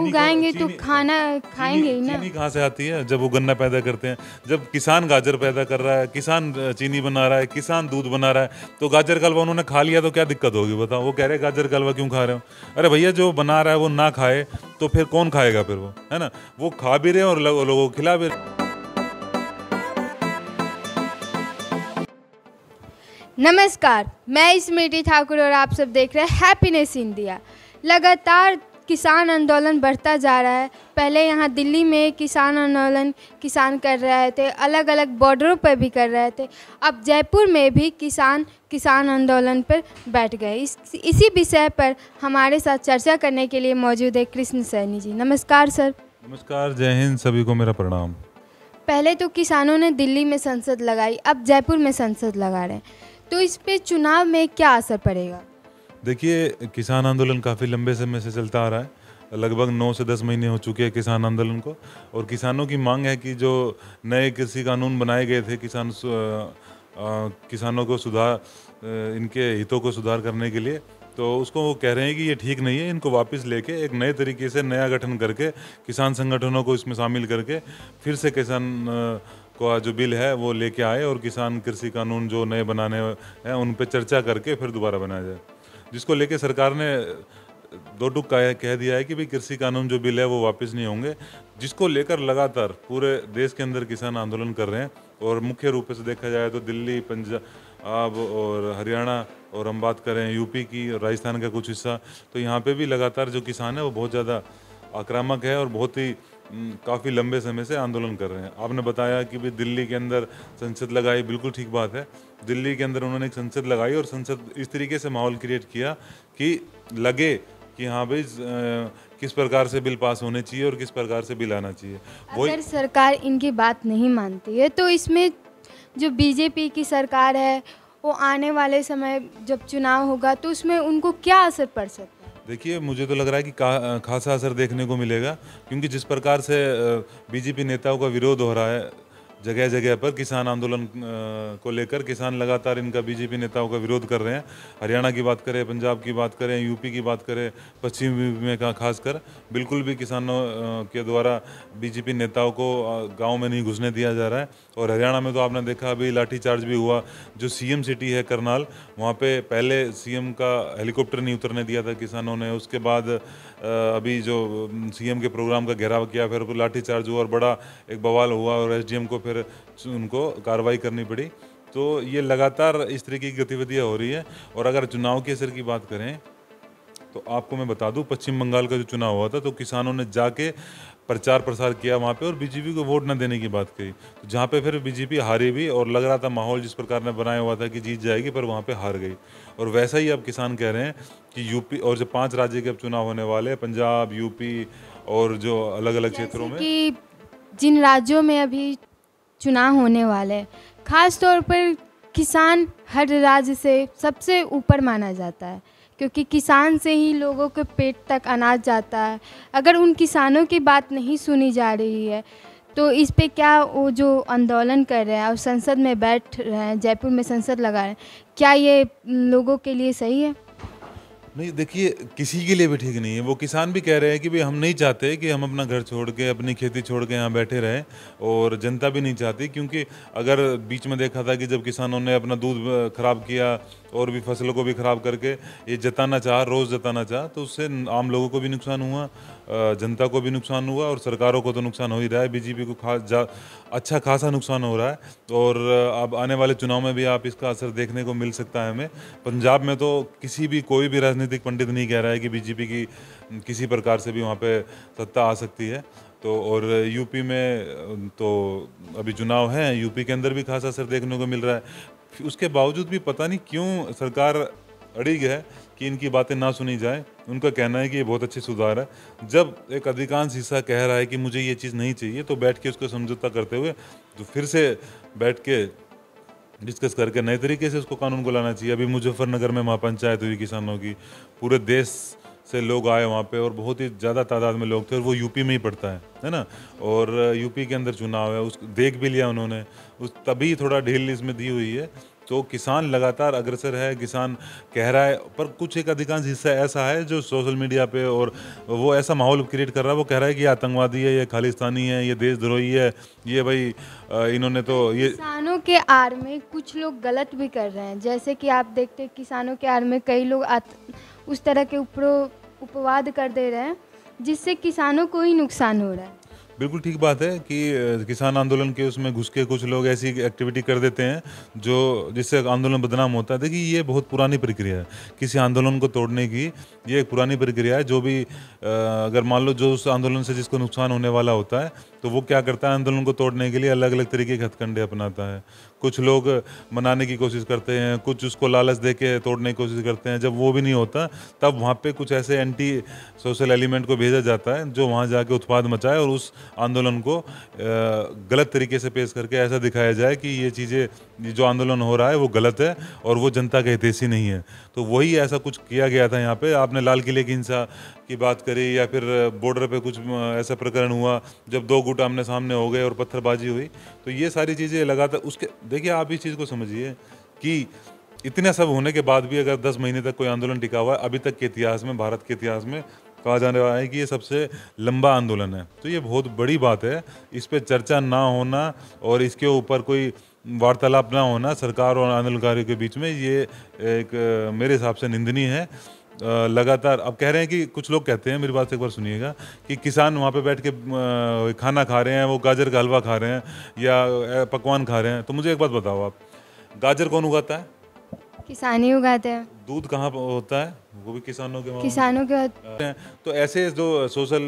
उगाएंगे तो खाना खाएंगे ना। चीनी कहाँ से आती है? जब वो गन्ना पैदा करते हैं, जब किसान गाजर पैदा कर रहा है, किसान चीनी बना रहा है, किसान दूध बना रहा है, तो गाजर का हलवा उन्होंने खा लिया तो क्या दिक्कत होगी बताओ? वो कह रहे हैं गाजर का हलवा क्यों खा रहे हो? अरे भैया जो बना रहा है वो ना खाए तो फिर कौन खाएगा? फिर वो है ना, वो खा भी रहे और लोगों को खिला भी रहे। नमस्कार, मैं स्मृति ठाकुर और आप सब देख रहे हैं हैप्पीनेस इंडिया। लगातार किसान आंदोलन बढ़ता जा रहा है। पहले यहाँ दिल्ली में किसान आंदोलन किसान कर रहे थे, अलग अलग बॉर्डरों पर भी कर रहे थे। अब जयपुर में भी किसान आंदोलन पर बैठ गए। इसी विषय पर हमारे साथ चर्चा करने के लिए मौजूद है कृष्ण सैनी जी। नमस्कार सर। नमस्कार, जय हिंद, सभी को मेरा प्रणाम। पहले तो किसानों ने दिल्ली में संसद लगाई, अब जयपुर में संसद लगा रहे हैं, तो इस पे चुनाव में क्या असर पड़ेगा? देखिए, किसान आंदोलन काफ़ी लंबे समय से चलता आ रहा है, लगभग 9 से 10 महीने हो चुके हैं किसान आंदोलन को। और किसानों की मांग है कि जो नए कृषि कानून बनाए गए थे किसानों को सुधार, इनके हितों को सुधार करने के लिए, तो उसको वो कह रहे हैं कि ये ठीक नहीं है, इनको वापस लेके एक नए तरीके से नया गठन करके किसान संगठनों को इसमें शामिल करके फिर से किसान का जो बिल है वो लेके आए और किसान कृषि कानून जो नए बनाने हैं उन पर चर्चा करके फिर दोबारा बनाया जाए। जिसको लेके सरकार ने दो टूक कह दिया है कि भाई कृषि कानून जो बिल है वो वापस नहीं होंगे, जिसको लेकर लगातार पूरे देश के अंदर किसान आंदोलन कर रहे हैं। और मुख्य रूप से देखा जाए तो दिल्ली, पंजाब और हरियाणा, और हम बात करें यूपी की और राजस्थान का कुछ हिस्सा, तो यहाँ पे भी लगातार जो किसान है वो बहुत ज़्यादा आक्रामक है और बहुत ही काफ़ी लंबे समय से आंदोलन कर रहे हैं। आपने बताया कि भी दिल्ली के अंदर संसद लगाई, बिल्कुल ठीक बात है। दिल्ली के अंदर उन्होंने एक संसद लगाई और संसद इस तरीके से माहौल क्रिएट किया कि लगे कि हाँ भाई किस प्रकार से बिल पास होने चाहिए और किस प्रकार से बिल आना चाहिए। अगर सरकार इनकी बात नहीं मानती है तो इसमें जो बीजेपी की सरकार है वो आने वाले समय जब चुनाव होगा तो उसमें उनको क्या असर पड़ सकता है? देखिए, मुझे तो लग रहा है कि खासा असर देखने को मिलेगा, क्योंकि जिस प्रकार से बीजेपी नेताओं का विरोध हो रहा है जगह जगह पर किसान आंदोलन को लेकर, किसान लगातार इनका बीजेपी नेताओं का विरोध कर रहे हैं। हरियाणा की बात करें, पंजाब की बात करें, यूपी की बात करें, पश्चिम में का खासकर बिल्कुल भी किसानों के द्वारा बीजेपी नेताओं को गांव में नहीं घुसने दिया जा रहा है। और हरियाणा में तो आपने देखा अभी लाठीचार्ज भी हुआ। जो सीएम सिटी है करनाल, वहाँ पर पहले सीएम का हेलीकॉप्टर नहीं उतरने दिया था किसानों ने, उसके बाद अभी जो सीएम के प्रोग्राम का घेराव किया, फिर लाठीचार्ज हुआ और बड़ा एक बवाल हुआ और एसडीएम को फिर उनको कार्रवाई करनी पड़ी। तो ये लगातार इस तरीके की गतिविधियां हो रही है। और अगर चुनाव के असर की बात करें तो आपको मैं बता दूं, पश्चिम बंगाल का जो चुनाव हुआ था तो किसानों ने जाके प्रचार प्रसार किया वहाँ पे और बीजेपी को वोट न देने की बात कही, तो जहाँ पे फिर बीजेपी हारी भी और लग रहा था माहौल जिस प्रकार ने बनाया हुआ था कि जीत जाएगी, पर वहाँ पे हार गई। और वैसा ही अब किसान कह रहे हैं कि यूपी और जो 5 राज्य के अब चुनाव होने वाले हैं, पंजाब, यूपी और जो अलग अलग क्षेत्रों में, जिन राज्यों में अभी चुनाव होने वाले हैं, खास तौर पर किसान हर राज्य से सबसे ऊपर माना जाता है, क्योंकि किसान से ही लोगों के पेट तक अनाज जाता है। अगर उन किसानों की बात नहीं सुनी जा रही है तो इस पे क्या वो जो आंदोलन कर रहे हैं और संसद में बैठ रहे हैं, जयपुर में संसद लगा रहे हैं, क्या ये लोगों के लिए सही है? नहीं, देखिए, किसी के लिए भी ठीक नहीं है। वो किसान भी कह रहे हैं कि भाई हम नहीं चाहते कि हम अपना घर छोड़ के, अपनी खेती छोड़ के यहाँ बैठे रहें, और जनता भी नहीं चाहती, क्योंकि अगर बीच में देखा था कि जब किसानों ने अपना दूध खराब किया और भी फसलों को भी ख़राब करके ये जताना चाहा, रोज़ जताना चाहा, तो उससे आम लोगों को भी नुकसान हुआ, जनता को भी नुकसान हुआ और सरकारों को तो नुकसान हो ही रहा है, बीजेपी को अच्छा खासा नुकसान हो रहा है। और अब आने वाले चुनाव में भी आप इसका असर देखने को मिल सकता है हमें। पंजाब में तो कोई भी राजनीतिक पंडित नहीं कह रहा है कि बीजेपी की किसी प्रकार से भी वहाँ पे सत्ता आ सकती है। तो और यूपी में तो अभी चुनाव है, यूपी के अंदर भी खासा असर देखने को मिल रहा है। उसके बावजूद भी पता नहीं क्यों सरकार अड़ी है कि इनकी बातें ना सुनी जाए। उनका कहना है कि ये बहुत अच्छे सुधार है। जब एक अधिकांश हिस्सा कह रहा है कि मुझे ये चीज़ नहीं चाहिए, तो बैठ के उसको समझौता करते हुए तो फिर से बैठ के डिस्कस करके नए तरीके से उसको कानून को लाना चाहिए। अभी मुजफ्फरनगर में महापंचायत हुई किसानों की, पूरे देश से लोग आए वहाँ पे और बहुत ही ज़्यादा तादाद में लोग थे, और वो यूपी में ही पड़ता है ना। और यूपी के अंदर चुनाव है, उस देख भी लिया उन्होंने, उस तभी थोड़ा ढील इसमें दी हुई है। तो किसान लगातार अग्रसर है, किसान कह रहा है, पर कुछ एक अधिकांश हिस्सा ऐसा है जो सोशल मीडिया पे और वो ऐसा माहौल क्रिएट कर रहा है, वो कह रहा है कि ये आतंकवादी है, ये खालिस्तानी है, ये देशद्रोही है, ये भाई इन्होंने तो ये किसानों के आड़ में कुछ लोग गलत भी कर रहे हैं। जैसे कि आप देखते हैं किसानों के आड़ में कई लोग उस तरह के उपवाद कर दे रहे हैं जिससे किसानों को ही नुकसान हो रहा है। बिल्कुल ठीक बात है कि किसान आंदोलन के उसमें घुस के कुछ लोग ऐसी एक्टिविटी कर देते हैं जो जिससे आंदोलन बदनाम होता है। देखिए ये बहुत पुरानी प्रक्रिया है, किसी आंदोलन को तोड़ने की ये एक पुरानी प्रक्रिया है। जो भी अगर मान लो जो उस आंदोलन से जिसको नुकसान होने वाला होता है तो वो क्या करता है, आंदोलन को तोड़ने के लिए अलग अलग तरीके के हथकंडे अपनाता है। कुछ लोग मनाने की कोशिश करते हैं, कुछ उसको लालच दे के तोड़ने की कोशिश करते हैं। जब वो भी नहीं होता तब वहाँ पे कुछ ऐसे एंटी सोशल एलिमेंट को भेजा जाता है जो वहाँ जाके उत्पाद मचाए और उस आंदोलन को गलत तरीके से पेश करके ऐसा दिखाया जाए कि ये चीज़ें जो आंदोलन हो रहा है वो गलत है और वो जनता के हितैषी नहीं है। तो वही ऐसा कुछ किया गया था यहाँ पे। आपने लाल किले की हिंसा की बात करी या फिर बॉर्डर पे कुछ ऐसा प्रकरण हुआ जब दो गुट आमने सामने हो गए और पत्थरबाजी हुई, तो ये सारी चीज़ें लगातार उसके। देखिए आप इस चीज़ को समझिए कि इतने सब होने के बाद भी अगर 10 महीने तक कोई आंदोलन टिका हुआ है, अभी तक के इतिहास में, भारत के इतिहास में कहा जाने वाला है कि ये सबसे लंबा आंदोलन है, तो ये बहुत बड़ी बात है। इस पर चर्चा ना होना और इसके ऊपर कोई वार्तालाप ना होना सरकार और आंदोलनकारियों के बीच में, ये एक मेरे हिसाब से निंदनीय है। लगातार अब कह रहे हैं कि कुछ लोग कहते हैं, मेरी बात एक बार सुनिएगा, कि किसान वहाँ पे बैठ के खाना खा रहे हैं, वो गाजर का हलवा खा रहे हैं या पकवान खा रहे हैं। तो मुझे एक बात बताओ आप, गाजर कौन उगाता है? किसान ही उगाते हैं। दूध कहाँ होता है? वो भी किसानों के हैं। तो ऐसे जो सोशल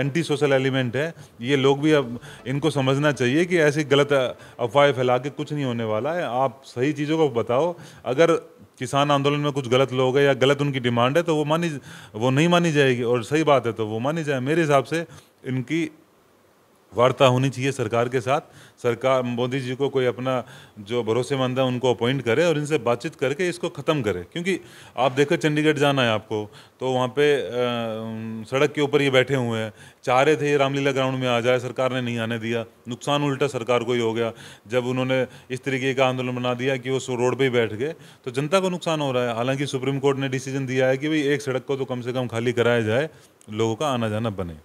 एंटी सोशल एलिमेंट है, ये लोग भी अब इनको समझना चाहिए कि ऐसी गलत अफवाहें फैला के कुछ नहीं होने वाला है। आप सही चीज़ों को बताओ। अगर किसान आंदोलन में कुछ गलत लोग हैं या गलत उनकी डिमांड है तो वो नहीं मानी जाएगी, और सही बात है तो वो मानी जाए। मेरे हिसाब से इनकी वार्ता होनी चाहिए सरकार के साथ। सरकार मोदी जी को कोई अपना जो भरोसेमंद है उनको अपॉइंट करे और इनसे बातचीत करके इसको ख़त्म करे। क्योंकि आप देखो चंडीगढ़ जाना है आपको, तो वहाँ पे सड़क के ऊपर ये बैठे हुए हैं, चाह रहे थे ये रामलीला ग्राउंड में आ जाए, सरकार ने नहीं आने दिया। नुकसान उल्टा सरकार को ही हो गया जब उन्होंने इस तरीके का आंदोलन बना दिया कि वो रोड पर ही बैठ गए, तो जनता को नुकसान हो रहा है। हालांकि सुप्रीम कोर्ट ने डिसीजन दिया है कि भाई एक सड़क को तो कम से कम खाली कराया जाए, लोगों का आना जाना बने।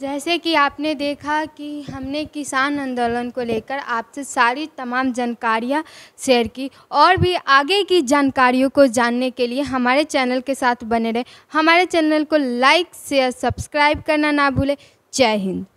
जैसे कि आपने देखा कि हमने किसान आंदोलन को लेकर आपसे सारी तमाम जानकारियाँ शेयर की, और भी आगे की जानकारियों को जानने के लिए हमारे चैनल के साथ बने रहे। हमारे चैनल को लाइक शेयर सब्सक्राइब करना ना भूलें। जय हिंद।